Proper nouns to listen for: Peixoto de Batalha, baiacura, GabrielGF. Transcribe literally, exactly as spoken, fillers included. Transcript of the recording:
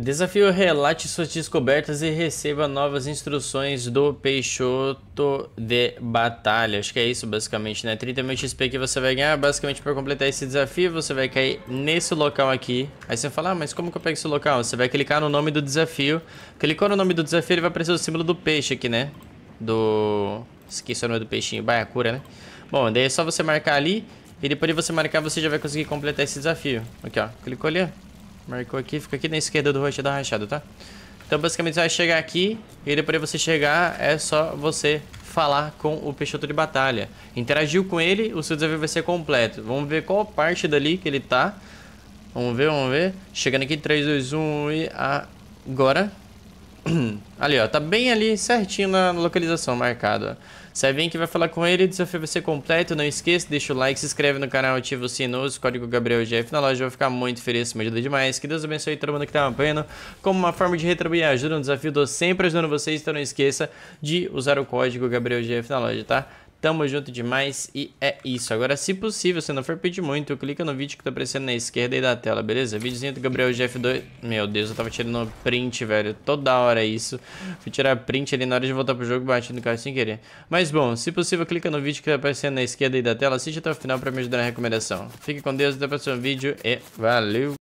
Desafio, relate suas descobertas e receba novas instruções do Peixoto de Batalha. Acho que é isso basicamente, né? trinta mil X P que você vai ganhar. Basicamente, para completar esse desafio, você vai cair nesse local aqui. Aí você vai falar, ah, mas como que eu pego esse local? Você vai clicar no nome do desafio. Clicou no nome do desafio, ele vai aparecer o símbolo do peixe aqui, né? Do... esqueci o nome do peixinho, baiacura, né? Bom, daí é só você marcar ali. E depois de você marcar, você já vai conseguir completar esse desafio. Aqui, ó. Clicou ali, ó. Marcou aqui. Fica aqui na esquerda do rochedo rachado, tá? Então, basicamente, você vai chegar aqui. E depois de você chegar, é só você falar com o Peixoto de Batalha. Interagiu com ele, o seu desafio vai ser completo. Vamos ver qual parte dali que ele tá. Vamos ver, vamos ver. Chegando aqui, três, dois, um e agora... ali, ó, tá bem ali certinho na localização marcada. Você vem que vai falar com ele, o desafio vai ser completo. Não esqueça, deixa o like, se inscreve no canal, ativa o sino, o código Gabriel G F na loja. Eu vou ficar muito feliz, me ajuda demais. Que Deus abençoe todo mundo que tá apanhando. Como uma forma de retribuir a ajuda, um desafio, tô sempre ajudando vocês. Então não esqueça de usar o código Gabriel G F na loja, tá? Tamo junto demais e é isso. Agora, se possível, se não for pedir muito, clica no vídeo que tá aparecendo na esquerda aí da tela, beleza? Videozinho do Gabriel G F dois. Meu Deus, eu tava tirando print, velho. Toda hora isso. Fui tirar print ali na hora de voltar pro jogo, bati no carro sem querer. Mas bom, se possível, clica no vídeo que tá aparecendo na esquerda aí da tela. Assiste até o final pra me ajudar na recomendação. Fique com Deus, até o próximo vídeo e valeu!